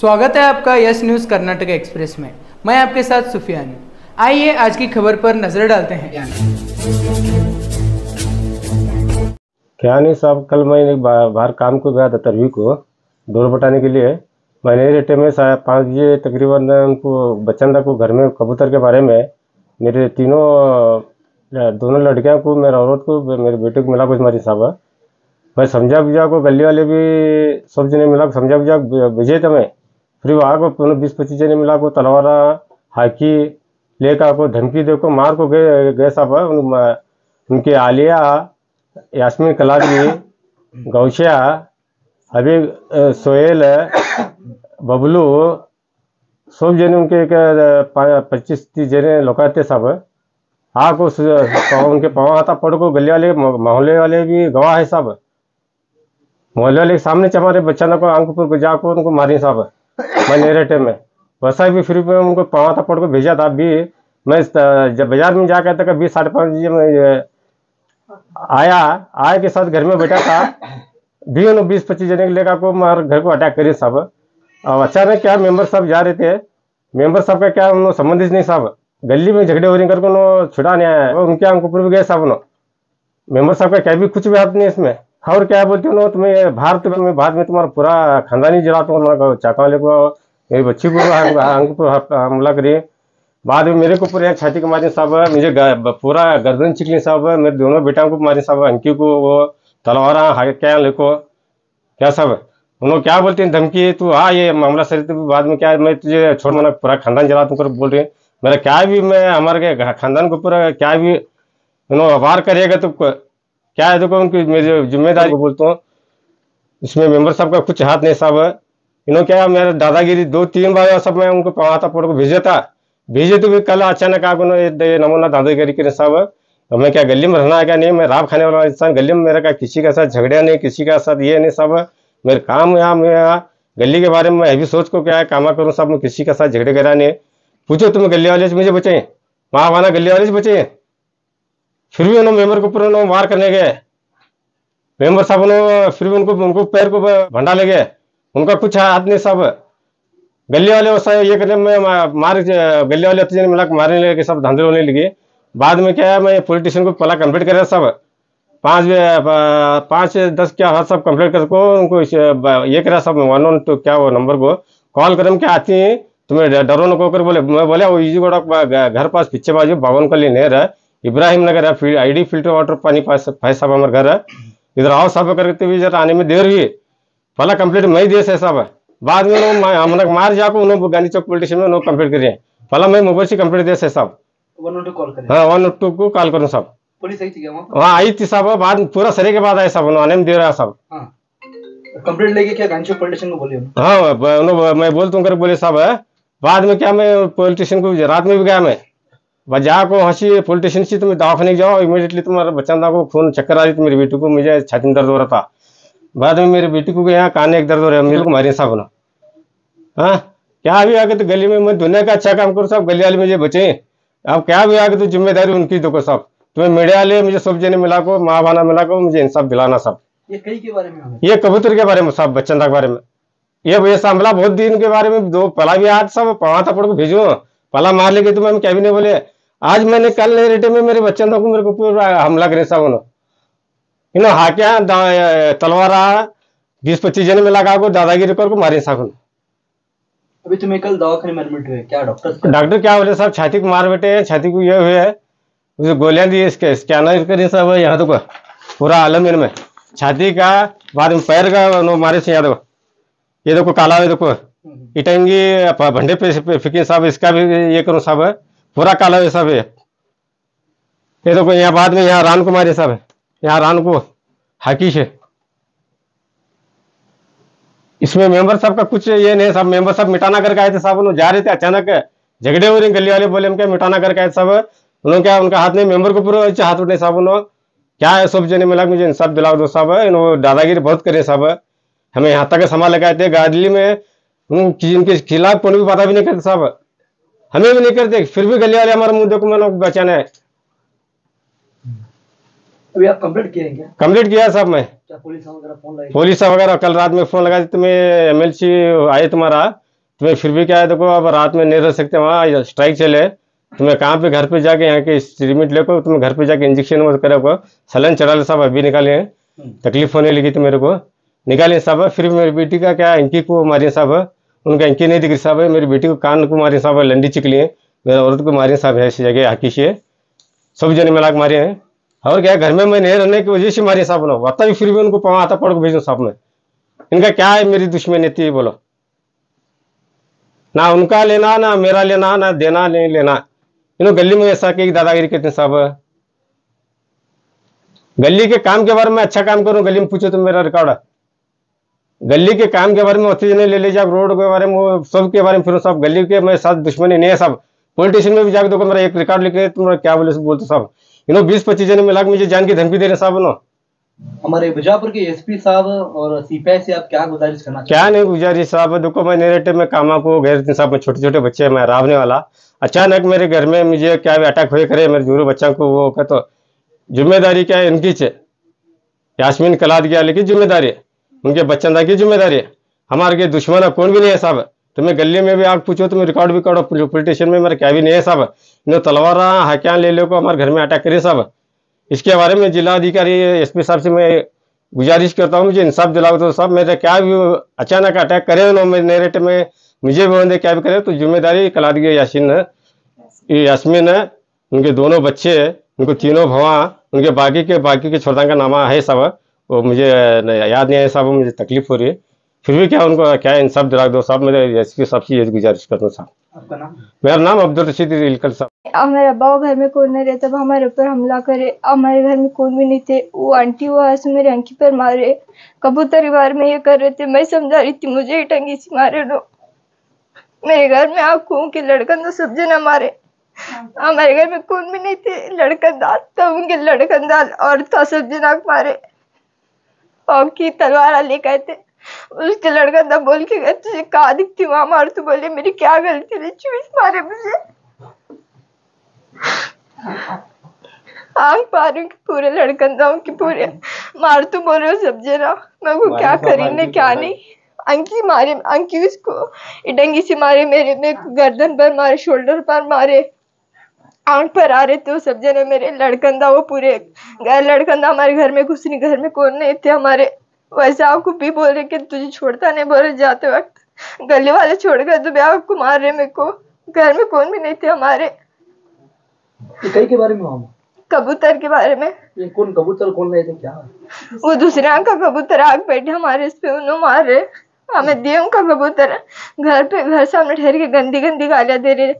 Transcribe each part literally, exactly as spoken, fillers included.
स्वागत है आपका यस न्यूज़ कर्नाटक एक्सप्रेस में। मैं आपके साथ सुफियान हूँ। आइए आज की खबर पर नजर डालते हैं। क्या नहीं साहब, कल मैं बाहर काम को गया था, तरवी को डोर बटाने के लिए। मैंने रेटे में पाँच बजे तकरीबन उनको बच्चन को घर में कबूतर के बारे में मेरे तीनों दोनों लड़कियों को, मेरा औरत को, मेरे बेटे को मिला कुछ मारी साहब। मैं समझा बुझा को गली वाले भी सब जने मिला समझा बुझा भेजे थे। मैं फिर वहाँ को बीस पच्चीस जने मिला को तलवारा हाकी लेकर आपको धमकी दे को मार को गए गए साहब। उनके आलिया यास्मीन कलाजी, गौशा, अभी सोहेल, बबलू सब जने उनके पच्चीस तीस जने लौकाते साहब। आग को उनके पाँव आता पड़ को गली वाले मोहल्ले वाले भी गवाह है साहब। मोहल्ले वाले के सामने हमारे बच्चा को आंख पर जाकर उनको मारे साहब। मैं नेरेटे में वैसा भी फिर में उनको पाँव आता पड़ को भेजा था। अभी मैं जब बाजार में जा कहता बीस साढ़े पाँच बजे में आया आय के साथ घर में बैठा था भी उन्होंने बीस पच्चीस जने के लेकर को मार घर को अटैक करे साहब। और अचानक क्या मेम्बर साहब जा रहे थे, मेम्बर साहब का क्या उन्होंने संबंध ही नहीं साहब। गली में झगड़े हो रही करके उन्होंने छुड़ा नहीं आया, उनके आंख पर भी गए साहब। उन्होंने मेम्बर साहब का क्या भी कुछ भी हाथ नहीं इसमें। और क्या बोलते हो तुम्हें भारत में भारत में तुम्हारा पूरा खानदानी जला तुम्हारा चाका वाले को मेरी बच्ची को अंक पर हमला करिए। बाद में मेरे को पूरे छाती को मारे साहब, मुझे पूरा गर्दन चिकली साहब, मेरे दोनों बेटा को मारे साहब, अंकी को वो तलवारा क्या लेको क्या साहब। उन्होंने क्या बोलते हैं धमकी तू हाँ ये मामला सर। बाद में क्या मैं तुझे छोड़ मना पूरा खानदान जला तुम बोल रहे मेरा क्या भी मैं हमारे खानदान को पूरा क्या भी उन्होंने आभार करिएगा तुमको क्या है। देखो उनकी मेरी जिम्मेदारी को बोलता हूँ, इसमें मेम्बर साहब का कुछ हाथ नहीं साहब। इन्होंने क्या मेरा दादागिरी दो तीन बार सब मैं उनको पाँव आता पड़ को भेजा था, भेजे तो भी कल अचानक आप उन्होंने नमूना दादागिरी करे साहब। हमें क्या गली में रहना है क्या नहीं, मैं राब खाने वाला इंसान गली में। मेरा क्या किसी के साथ झगड़ा नहीं, किसी के साथ ये नहीं साहब। मेरे काम यहाँ मैं गली के बारे में मैं अभी सोच को क्या है कामा करूँ साहब। मैं किसी के साथ झगड़े करा नहीं। पूछो तुम्हें गली वाले से मुझे बचाए, वहाँ वहाँ गली वाले से बचाए। फिर भी उन्होंने मेम्बर को पूरा उन्होंने वार करने गए मेम्बर साहब। उन्होंने फिर भी उनको उनको पैर को भंडा ले गए, उनका कुछ हाथ नहीं साहब। गली वाले वैसा ये करने में मार गली वाले अतजन मिला मारने लगे सब, धांधले होने लगे। बाद में क्या है मैं पॉलिटिशियन को पहला कंप्लेट कर रहा साहब, पाँच पाँच दस क्या हाथ सब कंप्लेट करके उनको ये करा साहब। वन वन तो क्या वो नंबर को कॉल कर क्या आती है तुम्हें डरो नको कर बोले। मैं बोला वो ईजी गोड़ा घर पास पीछे बाजू बावन का लेने रहा इब्राहिम नगर है, आई डी फिल्टर वाटर पानी पास भाई साहब हमारे घर है, इधर आओ साहब करते हुए जरा आने में देर हुई। पहला कंप्लेट मैं दिए से साहब। बाद में हम लोग मार जाकर उन्होंने गांधी चौक पुलिस स्टेशन में उन्होंने कंप्लेट करिए। पहला मैं मोबाइल से कंप्लेट दिए से साहब। हाँ वन नोट टू को कॉल करूँ साहब। पुलिस आई थी वहाँ आई थी साहब। बाद पूरा सरे के बाद आए साहब, आने में देर आया साहब। कंप्लेट लेके क्या गांधी चौक पुलिस स्टेशन को बोले। हाँ मैं बोलता हूँ बोले साहब। बाद में क्या मैं पुलिस स्टेशन को रात में भी गया। मैं बजा को हंसी पॉलिटिशियन से तुम्हें दवाखाने जाओ इमीडिएटली, तुम्हारा बच्चा था को खून चक्कर आ रही थी। मेरी बेटी को मुझे छाती में दर्द हो रहा था। बाद में मेरी बेटी को यहाँ कान एक दर्द हो रहा है, मेरे को मारे साहब ना। हाँ क्या भी आगे तो गली में मैं दुनिया का अच्छा काम करूँ साहब, गली वाले मुझे बचे। अब क्या भी आगे तो जिम्मेदारी उनकी देखो साहब। तुम्हें मीडिया वाले मुझे सब जने मिला को माँ बहाना मिला को मुझे इंसाफ दिलाना साहब। ये कबूतर के बारे में साहब, बच्चन के बारे में ये सामला बहुत दिन के बारे में दो पला भी आज साहब पढ़ा था पड़ को भेजो पला मार लेके। तो मैं क्या भी नहीं बोले। आज मैंने कल नहीं रेटे में मेरे बच्चन को मेरे को पूरा हमला करे साहब। उन्होंने इन्हों हाकिया तलवारा बीस पच्चीस जने में लगा को दादागिरी कर को मारे साहब। अभी तुम्हें कल दवाखाने में एडमिट हुए क्या डॉक्टर डॉक्टर क्या बोले साहब। छाती को मार बैठे, छाती को ये हुए है उसे गोलियां दी, इसके स्कैनर करे साहब। यहाँ तो पूरा आलम में छाती का बाद में पैर का मारे से। यहाँ देखो ये देखो काला हुए देखो इटंगी भंडे पे फिके साहब, इसका भी ये करो साहब पूरा काला है साहब। ये देखो यहाँ बाद में यहाँ रान कुमारी साहब, यहाँ रान को हाकिश है। इसमें मेंबर साहब का कुछ ये नहीं साहब। मेंबर साहब मिटाना करके आए थे साहब, उन्होंने जा रहे थे अचानक झगड़े हो रहे गली वाले बोले हम क्या मिटाना करके आए साहब। उन्होंने क्या उनका हाथ नहीं मेंबर को पूरा हाथ उठे साहब। उन्होंने क्या है सब जने मिला मुझे इंसाफ दिला दो साहब। इन्होंने दादागिरी बहुत करे साहब, हमें यहाँ तक सामान लगाए थे गाड़ी में। उनके खिलाफ कोई भी बाधा भी नहीं करते साहब, हमें भी नहीं करते। फिर भी गली वाले हमारे मुद्दे को मैंने बचाना है। अभी आप कंप्लीट किए क्या? कंप्लीट किया साहब। मैं पुलिस वगैरह कल रात में फोन लगा, तुम्हें एम एल सी आए तुम्हारा तुम्हें फिर भी क्या है, देखो अब रात में नहीं रह सकते, वहाँ स्ट्राइक चले, तुम्हें कहाँ पे घर पे जाके यहाँ के ट्रीटमेंट लेको, तुम्हें घर पे जाके इंजेक्शन वो करे को सलन चढ़ा ले साहब, अभी निकाले तकलीफ होने लगी तो मेरे को निकाले साहब। फिर मेरी बेटी का क्या इंकी को मारे साहब, उनका इंकी नहीं दिख रही साहब, मेरी बेटी को कान को मारे साहब, लंडी चिकली है, मेरे औरत को मारे साहब, ऐसी जगह हाकी से सब जने मिला के मारे हैं। और क्या घर में मैं नहीं रहने की वजह से मारे साहब ना वर्ता भी, फिर भी उनको पवा आता पड़ को भेजो साहब में, इनका क्या है मेरी दुश्मनी थी बोलो ना, उनका लेना ना मेरा लेना ना देना नहीं लेना। इन गली में ऐसा कि दादागिरी कहते हैं साहब, गली के काम के बारे में अच्छा काम करूँ, गली में पूछो तो मेरा रिकॉर्ड है, गली के काम के बारे में होते जने ले ले जाओ, रोड के बारे में सब के बारे में फिर साहब, गली के मेरे साथ दुश्मनी नहीं है साहब। पुलिस स्टेशन में भी जाकर देखो, मेरा एक रिकॉर्ड लिखे, तुम्हारा क्या बोले बोलते साहब, इन्हों बीस पच्चीस जने मिला मुझे जान की धमकी दे रहे साहब। नो हमारे बीजापुर के एसपी साहब और सीपीआई से आप क्या गुजारिश करना चाहते? क्या नहीं गुजारिश साहब, देखो मैं नेरेटे में कामा को गए साहब, मैं छोटे छोटे बच्चे हैं, मैं रावने वाला, अचानक मेरे घर में मुझे क्या अटैक हुए करे, मेरे जूरू बच्चा को वो कह तो जिम्मेदारी क्या है इनकी से, यास्मीन कलाद गया लेकिन जिम्मेदारी उनके बच्चन की जिम्मेदारी है, हमारे के दुश्मन है कौन भी नहीं है साहब। तुम्हें गली में भी आग पूछो तुम्हें रिकॉर्ड भी करो, पुलिस स्टेशन में मेरा क्या भी नहीं है साहब, इन्हों तलवार हकियान ले लो को हमारे घर में अटैक करे साहब। इसके बारे में जिला अधिकारी एसपी साहब से मैं गुजारिश करता हूँ, मुझे इंसाफ दिलाओ तो साहब, मेरा क्या भी अचानक अटैक करे नो मेरे नेरेट में मुझे भी बंदे क्या भी करे तो जिम्मेदारी कलादगी यासीन है, यास्मीन है, उनके दोनों बच्चे है, उनको तीनों भवा, उनके बाकी के बाकी के छोटा का नामा है साहब, वो मुझे याद नहीं है साहब, मुझे तकलीफ हो रही है, फिर भी क्या उनको क्या इंसाफ दिला दो साहब, मेरे इसके हिसाब से ये गुजारिश करता साहब। मेरा नाम अब्दुल रशीद इलकल साहब। हमारे अब्बा घर में कौन नहीं रहता, हमारे ऊपर हमला करे, हमारे घर में कौन भी नहीं थे, वो आंटी वो आंसू मेरे आंखी पर मारे, कबूतर रिवार में ये कर रहे थे, मैं समझा रही थी मुझे टंगी से मारे लो, मेरे घर में आप खून की लड़कन तो सब जना मारे, हमारे घर में कौन भी नहीं थे, लड़कन दाल था उनके लड़कन दाल और था सब जना मारे, आपकी तलवार लेके आए थे, उसके लड़का तब बोल के गया तुझे कहा दिखती मामा, और तू बोले मेरी क्या गलती थी, चूस मारे मुझे आग पारू की पूरे लड़कन दाऊ की पूरे मार, तू बोल रहे हो सब जरा मैं को क्या करीने क्या नहीं, अंकी मारे अंकी उसको इडंगी से मारे, मेरे में गर्दन पर मारे, शोल्डर पर मारे, आंख पर आ रहे थे वो सब जने मेरे लड़कंदा, वो पूरे गए लड़कंदा, हमारे घर में कुछ नहीं, घर में कौन नहीं थे हमारे, वैसे आपको भी बोल रहे कि तुझे छोड़ता नहीं, बोल रहे जाते वक्त गली वाले छोड़ गए तो आपको मार रहे, मेरे को घर में कौन भी नहीं थे हमारे। कई के बारे में मामा कबूतर के बारे में ये कौन कबूतर कौन रहे थे क्या वो दूसरे आंख का कबूतर आग बैठे हमारे इस पे उन्होंने मार रहे, हमें देव का कबूतर घर पे घर सामने ठहर के गंदी गंदी गालियां दे रहे,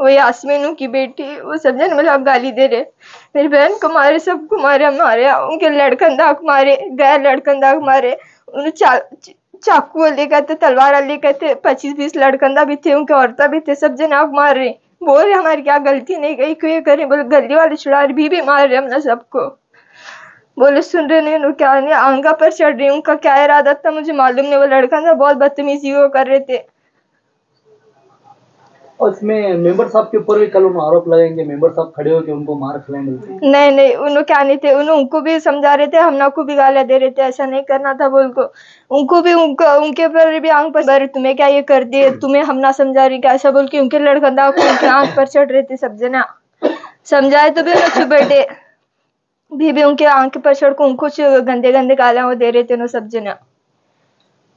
वो यास्मीनू की बेटी वो सब जन मिला गाली दे रहे, मेरी बहन को मारे, सबको मारे मारे, उनके लड़कन दाग मारे, गैर लड़कन दाग मारे, उन्हें चा, चाकू लेकर थे, तलवार लेकर थे, पच्चीस बीस लड़कंदा भी थे, उनके औरता भी थे, सब जन आग मार रहे, बोल रहे हमारी क्या गलती नहीं गई, क्यों करे बोले गली वाले छुड़ा भी भी मार रहे हमने सबको, बोले सुन रहे नहीं क्या नहीं, आंगा पर चढ़ रही, उनका क्या इरादा था मुझे मालूम नहीं, वो लड़कन था बहुत बदतमीजी वो कर रहे थे। इसमें मेंबर साहब के ऊपर भी कल उन्होंने आरोप लगाएंगे, मेंबर साहब खड़े होकर उनको मार खिलाएंगे। नहीं नहीं उन्होंने क्या नहीं थे, उन्होंने उनको भी समझा रहे थे, हमना को भी गालियां दे रहे थे, ऐसा नहीं करना था बोल को, उनको भी उनको उनके पर भी आंख पर तुम्हें क्या ये कर दिए, तुम्हें हमना समझा रही क्या ऐसा बोल के उनके लड़कंदा उनके आंख पर चढ़ रहे थे सब जना, समझाए तो भी चुप बैठे, भी भी उनके आंख पर चढ़ को उनको गंदे गंदे गालियां वो दे रहे थे सब जना।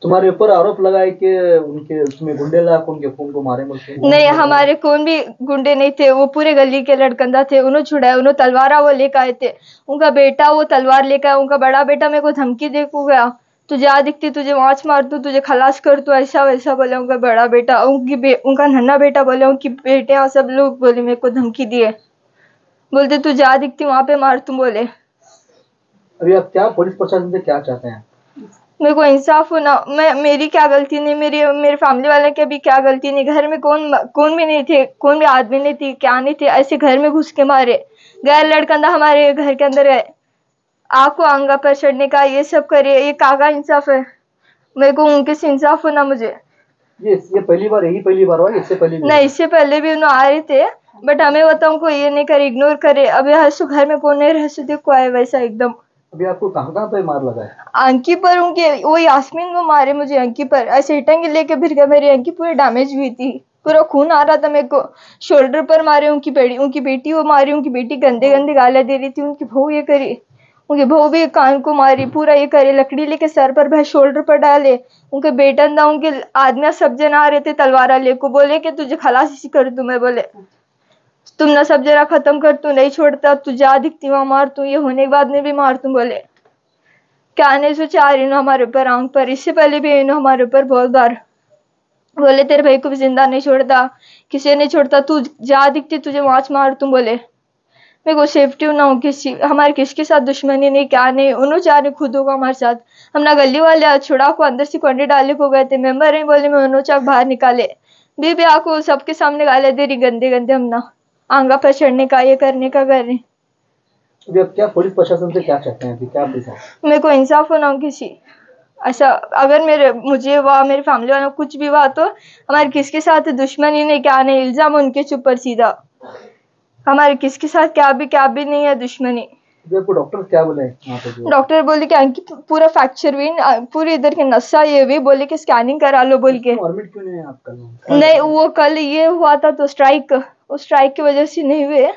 तुम्हारे ऊपर आरोप लगाए कि उनके उसमें गुंडे लाख उनके खून को मारे, नहीं हमारे कौन भी गुंडे नहीं थे, वो पूरे गली के लड़कंदा थे, उन्होंने छुड़ाया, उन्होंने तलवारा वो लेकर आए थे, उनका बेटा वो तलवार लेकर आया, उनका बड़ा बेटा मेरे को धमकी देखो गया तुझे आ दिखती तुझे वाँच मार दू, तुझे खलास कर दू, ऐसा वैसा बोले उनका बड़ा बेटा, उनकी बे, उनका नन्हा बेटा बोले, उनकी बेटिया सब लोग बोले मेरे को धमकी दिए, बोलते तुझे आ दिखती वहाँ पे मार तुम बोले। अभी आप क्या पुलिस प्रशासन से क्या चाहते हैं? मेरे को इंसाफ होना, मैं मेरी क्या गलती नहीं, मेरी मेरे फैमिली वाले के भी क्या गलती नहीं, घर में कौन कौन भी नहीं थे, कौन भी आदमी नहीं थी क्या नहीं थे, ऐसे घर में घुस के मारे, गैर लड़कंदा हमारे घर के अंदर है, आपको आंगा पर चढ़ने का ये सब करे, ये कागा इंसाफ है, मेरे को उनके से इंसाफ होना। मुझे ये ये पहली बार यही पहली बार हुआ, इससे पहले नहीं, इससे पहले भी उन्होंने आ रहे थे बट हमें बताऊँ को ये नहीं करे, इग्नोर करे, अभी हर घर में कौन नहीं रह सकते, को आए वैसा एकदम अभी आपको कहाँ कहाँ पे मार लगा है? आंखी पर उनके वो यास्मीन में मारे मुझे आंखी पर, ऐसे इटांगे लेके भिर गया, मेरी आंखी पूरी डैमेज हुई थी, पूरा खून आ रहा था मेरे को। शोल्डर पर मारे, उनकी बेटी उनकी बेटी वो मारी, उनकी बेटी गंदे गंदे गालियां दे रही थी, उनकी बहू ये करी, उनके बहू भी कान को मारी, पूरा ये करे, लकड़ी लेके सर पर भाई शोल्डर पर डाले। उनके बेटा ना उनके आदमी सब जना आ रहे थे तलवार लेको, बोले कि तुझे खलासी कर दूं मैं, बोले तुम ना सब जरा खत्म कर, तू नहीं छोड़ता, तू जा दिखती वहां मार, तू ये होने के बाद में भी मार तू, बोले क्या नहीं सोचा इन्होंने हमारे ऊपर आंख पर। इससे पहले भी इन्होंने हमारे ऊपर बहुत बार बोले तेरे भाई को भी जिंदा नहीं छोड़ता, किसी नहीं छोड़ता, तू जा दिखती तुझे माच मार तू, बोले मेरे को सेफ्टी ना हो किसी, हमारे किसके साथ दुश्मनी नहीं क्या नहीं, उन्होंने चाहे खुद होगा हमारे साथ। हम ना गली वाले छुड़ा को अंदर से कोंडे डाले को गए थे, मेम्बर है बोले मैं उन्होंने चाक बाहर निकाले, बीबी आको सबके सामने गाले दे रही गंदे गंदे, हम ना आंगा पर चढ़ने का ये करने का कर रहे। अभी आप क्या पुलिस प्रशासन से क्या चाहते हैं? क्या मेरे को इंसाफ होना हो किसी ऐसा, अगर मेरे मुझे वह मेरे फैमिली वालों कुछ भी हुआ तो हमारे किसके साथ दुश्मनी नहीं क्या नहीं, इल्जाम उनके चुप पर सीधा, हमारे किसके साथ क्या भी क्या भी नहीं है दुश्मनी। आपको डॉक्टर क्या बोले? डॉक्टर बोले कि आंखी पूरा फ्रैक्चर हुई, पूरी इधर के नसा ये हुई, बोले कि स्कैनिंग करा लो बोल के। एडमिट क्यों नहीं है आपका? नहीं वो कल ये हुआ था तो स्ट्राइक, उस स्ट्राइक की वजह से नहीं हुए,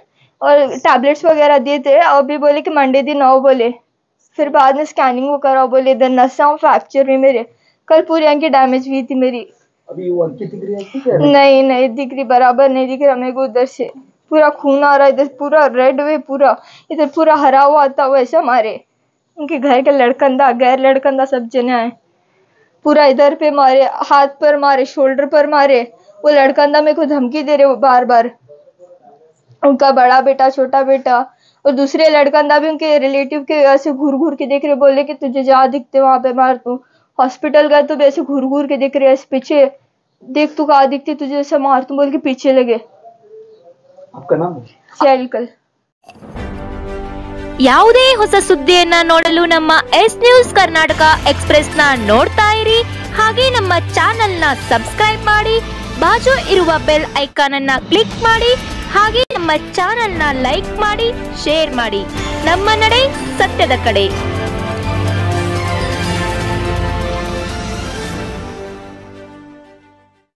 और टैबलेट्स वगैरह दिए थे, और भी बोले कि मंडे दिन आओ बोले, फिर बाद में स्कैनिंग वो कराओ बोले, इधर नसा फ्रैक्चर हुई मेरे, कल पूरी आंखें डैमेज हुई थी मेरी। अभी वो आंखें दिख रही है? नहीं नहीं दिख रही, बराबर नहीं दिख रहा मेरे को, उधर से पूरा खून आ रहा है, इधर पूरा रेड वे, पूरा इधर पूरा हरा हुआ था। वैसा मारे उनके घर के लड़कंदा गैर लड़कंदा सब जने आए, पूरा इधर पे मारे, हाथ पर मारे, शोल्डर पर मारे। वो लड़कंदा मेरे को धमकी दे रहे वो बार बार, उनका बड़ा बेटा छोटा बेटा और दूसरे लड़कंदा भी उनके रिलेटिव के ऐसे घूर घूर के देख रहे, बोले कि तुझे जा दिखते वहां पे मार तू, हॉस्पिटल गए तो भी ऐसे घूर घूर के देख रहे, ऐसे पीछे देख तू कहा दिखती तुझे ऐसे मार तू बोल के पीछे लगे। आपका नाम? सैलकल। ಯಾವುದೇ ಹೊಸ ಸುದ್ದಿಯನ್ನು ನೋಡಲು ನಮ್ಮ ಎಸ್ ನ್ಯೂಸ್ ಕರ್ನಾಟಕ ಎಕ್ಸ್‌ಪ್ರೆಸ್ ನ ನೋಡ್ತಾ ಇರಿ, ಹಾಗೆ ನಮ್ಮ ಚಾನೆಲ್ ನ ಸಬ್ಸ್ಕ್ರೈಬ್ ಮಾಡಿ, ಬಾಜು ಇರುವ ಬೆಲ್ ಐಕಾನ್ ಅನ್ನು ಕ್ಲಿಕ್ ಮಾಡಿ, ಹಾಗೆ ನಮ್ಮ ಚಾನೆಲ್ ನ ಲೈಕ್ ಮಾಡಿ, ಶೇರ್ ಮಾಡಿ. ನಮ್ಮ ನಡೆ ಸತ್ಯದ ಕಡೆ.